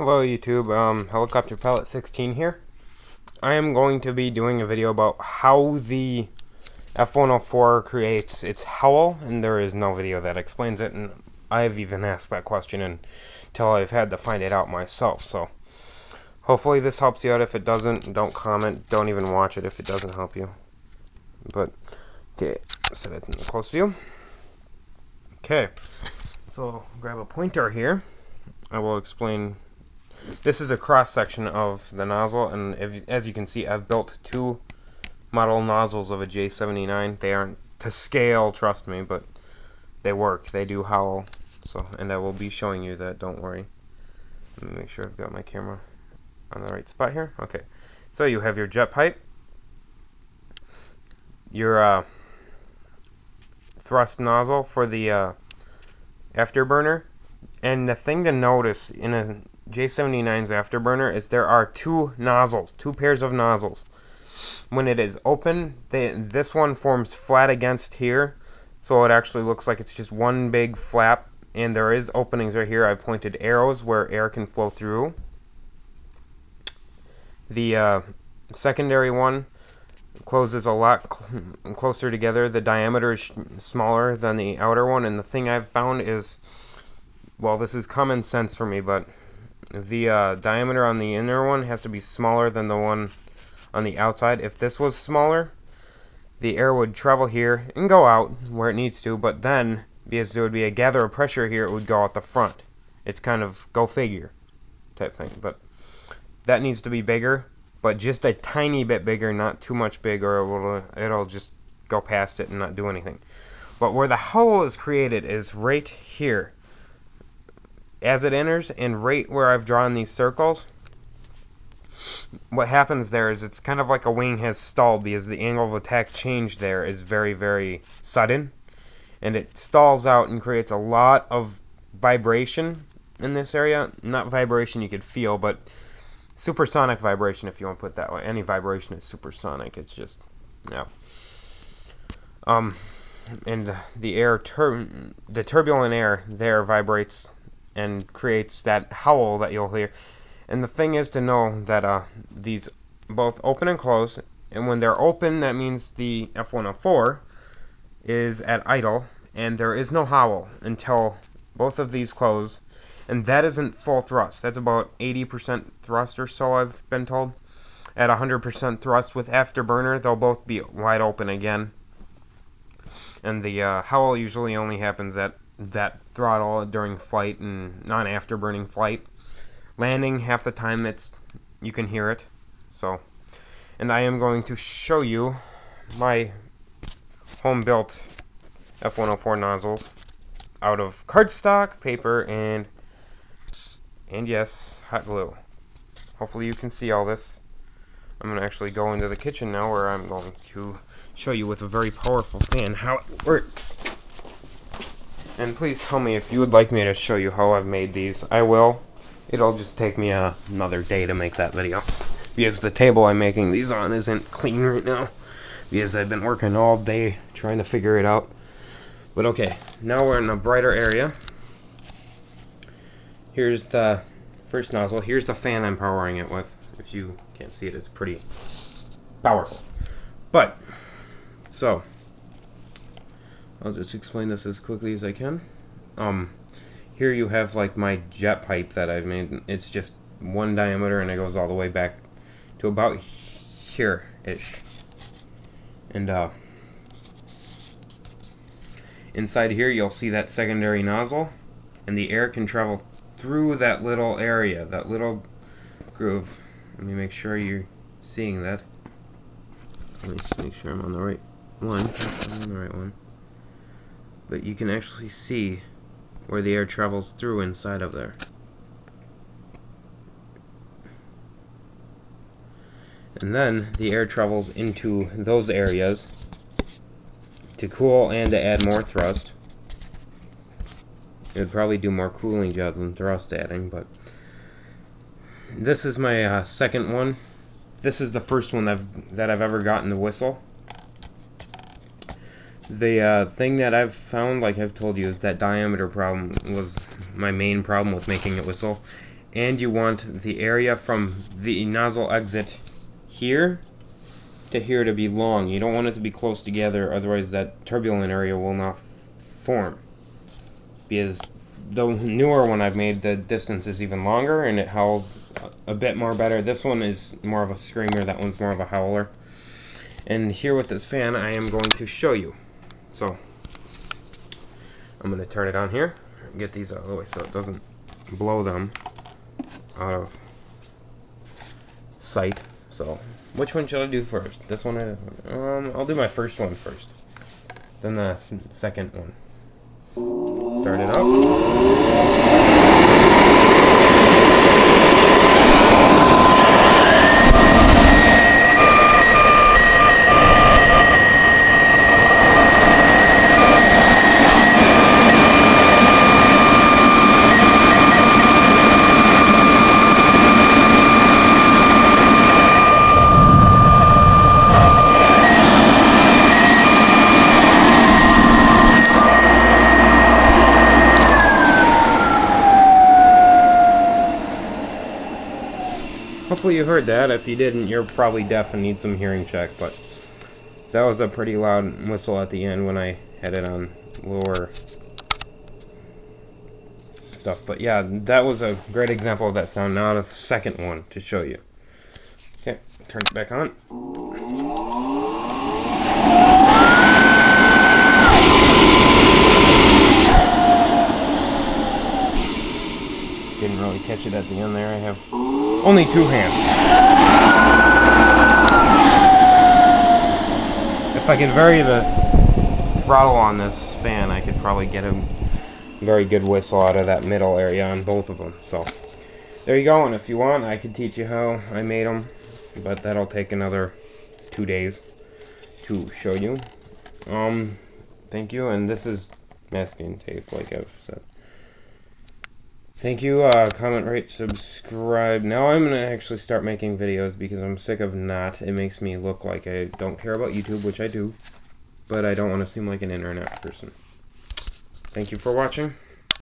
Hello YouTube, Helicopterpilot16 here. I am going to be doing a video about how the F-104 creates its howl, and there is no video that explains it, and I've even asked that question until I've had to find it out myself, so hopefully this helps you out. If it doesn't, don't comment, don't even watch it if it doesn't help you. But, okay, set it in the close view. Okay, so grab a pointer here. I will explain. This is a cross section of the nozzle, and as you can see, I've built two model nozzles of a J79. They aren't to scale, trust me, but they work. They do howl. So, and I will be showing you that. Don't worry. Let me make sure I've got my camera on the right spot here. Okay. So you have your jet pipe, your thrust nozzle for the afterburner, and the thing to notice in a J79's afterburner is there are two nozzles, two pairs of nozzles. When it is open, this one forms flat against here, so it actually looks like it's just one big flap, and there is openings right here. I've pointed arrows where air can flow through. The secondary one closes a lot closer together. The diameter is smaller than the outer one, and the thing I've found is, well, this is common sense for me, but the diameter on the inner one has to be smaller than the one on the outside. If this was smaller, the air would travel here and go out where it needs to, but then, because there would be a gather of pressure here, it would go out the front. It's kind of go figure type thing, but that needs to be bigger, but just a tiny bit bigger, not too much big, or it'll just go past it and not do anything. But where the howl is created is right here. As it enters, and right where I've drawn these circles, what happens there is it's kind of like a wing has stalled, because the angle of attack change there is very, very sudden, and it stalls out and creates a lot of vibration in this area. Not vibration you could feel, but supersonic vibration, if you want to put it that way. Any vibration is supersonic. It's just, yeah. And the air, the turbulent air there vibrates and creates that howl that you'll hear. And the thing is to know that these both open and close, and when they're open, that means the F-104 is at idle, and there is no howl until both of these close, and that isn't full thrust. That's about 80% thrust or so, I've been told. At 100% thrust with afterburner, they'll both be wide open again, and the howl usually only happens at that throttle during flight and non-afterburning flight. Landing, half the time you can hear it. So, and I am going to show you my home-built F-104 nozzles out of cardstock, paper, and yes, hot glue. Hopefully you can see all this. I'm going to actually go into the kitchen now, where I'm going to show you with a very powerful fan how it works. And please tell me if you would like me to show you how I've made these. I will. It'll just take me another day to make that video, because the table I'm making these on isn't clean right now, because I've been working all day trying to figure it out. But okay, now we're in a brighter area. Here's the first nozzle. Here's the fan I'm powering it with. If you can't see it, it's pretty powerful. But, so, I'll just explain this as quickly as I can. Here you have like my jet pipe that I've made. It's just one diameter, and it goes all the way back to about here-ish. And inside here you'll see that secondary nozzle, and the air can travel through that little area, that little groove. Let me make sure you're seeing that. Let me just make sure I'm on the right one. I'm on the right one. But you can actually see where the air travels through inside of there. And then the air travels into those areas to cool and to add more thrust. It would probably do more cooling job than thrust adding, but this is my second one. This is the first one that I've ever gotten to whistle. The thing that I've found, like I've told you, is that diameter problem was my main problem with making it whistle. and you want the area from the nozzle exit here to here to be long. You don't want it to be close together, otherwise that turbulent area will not form. Because the newer one I've made, the distance is even longer and it howls a bit more better. This one is more of a screamer, that one's more of a howler. And here with this fan I am going to show you. So I'm going to turn it on here, get these out of the way so it doesn't blow them out of sight. So which one should I do first? This one? I'll do my first one first, then the second one. Start it up. Hopefully you heard that. If you didn't, you're probably deaf and need some hearing check, but that was a pretty loud whistle at the end when I had it on lower stuff. But yeah, that was a great example of that sound. Now the second one to show you. Okay, turn it back on. Didn't really catch it at the end there. I have only two hands. If I could vary the throttle on this fan, I could probably get a very good whistle out of that middle area on both of them. So there you go, and if you want, I could teach you how I made them, but that'll take another 2 days to show you. Thank you, and this is masking tape, like I've said. Thank you, comment, rate, subscribe. Now I'm going to actually start making videos because I'm sick of not. It makes me look like I don't care about YouTube, which I do, but I don't want to seem like an internet person. Thank you for watching.